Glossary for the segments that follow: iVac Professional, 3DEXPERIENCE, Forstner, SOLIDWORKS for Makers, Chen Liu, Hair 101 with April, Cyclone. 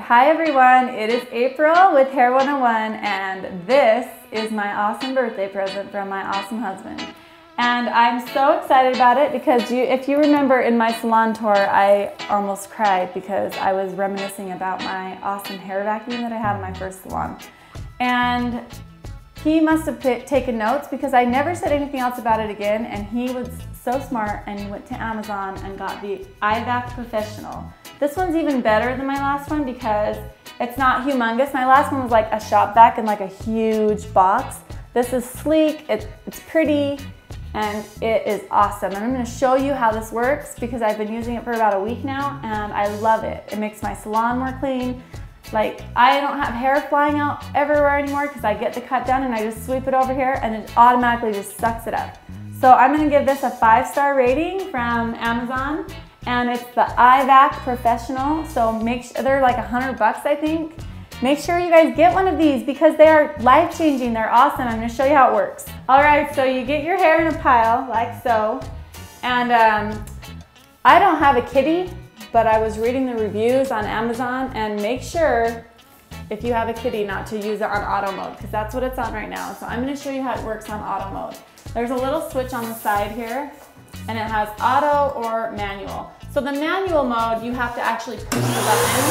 Hi everyone, it is April with Hair 101 and this is my awesome birthday present from my awesome husband. And I'm so excited about it because if you remember in my salon tour, I almost cried because I was reminiscing about my awesome hair vacuum that I had in my first salon. And he must have taken notes because I never said anything else about it again, and he was so smart and he went to Amazon and got the iVac Professional. This one's even better than my last one because it's not humongous. My last one was like a shop vac in like a huge box. This is sleek, it's pretty, and it is awesome. And I'm gonna show you how this works because I've been using it for about a week now and I love it. It makes my salon more clean. Like, I don't have hair flying out everywhere anymore because I get the cut done and I just sweep it over here and it automatically just sucks it up. So I'm gonna give this a 5-star rating from Amazon, and it's the iVac Professional. So make sure, they're like $100 I think. Make sure you guys get one of these because they are life-changing, they're awesome. I'm gonna show you how it works. All right, so you get your hair in a pile, like so, and I don't have a kitty, but I was reading the reviews on Amazon, and make sure if you have a kitty not to use it on auto mode because that's what it's on right now. So I'm gonna show you how it works on auto mode. There's a little switch on the side here and it has auto or manual. So the manual mode, you have to actually push the button.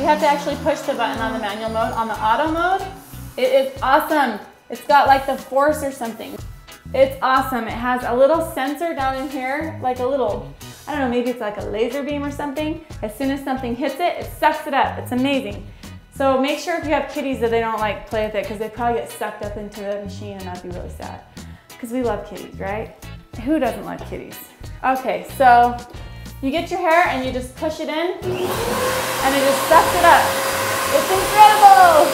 You have to actually push the button on the manual mode. On the auto mode, it is awesome. It's got like the force or something. It's awesome. It has a little sensor down in here, like a little, I don't know, maybe it's like a laser beam or something. As soon as something hits it, it sucks it up. It's amazing. So make sure if you have kitties that they don't like play with it because they probably get sucked up into the machine, and that'd be really sad. Because we love kitties, right? Who doesn't love kitties? Okay, so you get your hair and you just push it in and it just sucks it up. It's incredible!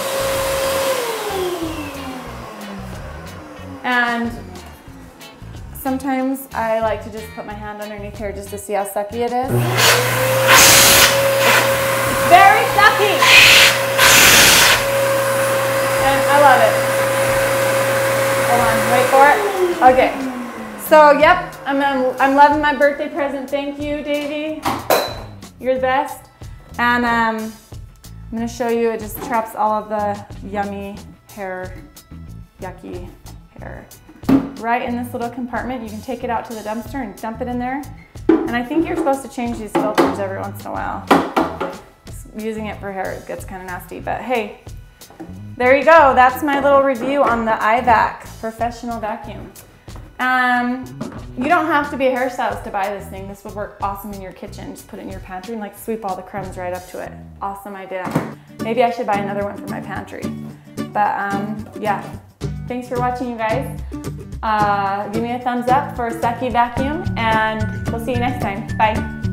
And sometimes I like to just put my hand underneath here just to see how sucky it is. It's very sucky! And I love it. Hold on, wait for it. Okay, so yep, I'm loving my birthday present. Thank you, Davey. You're the best. And I'm gonna show you, it just traps all of the yummy hair, yucky hair. Right in this little compartment. You can take it out to the dumpster and dump it in there. And I think you're supposed to change these filters every once in a while. Just using it for hair, it gets kind of nasty, but hey, there you go. That's my little review on the iVac Professional vacuum. You don't have to be a hairstylist to buy this thing. This would work awesome in your kitchen. Just put it in your pantry and like sweep all the crumbs right up to it. Awesome idea. Maybe I should buy another one for my pantry. But yeah, thanks for watching, you guys. Give me a thumbs up for a sucky vacuum, and we'll see you next time. Bye.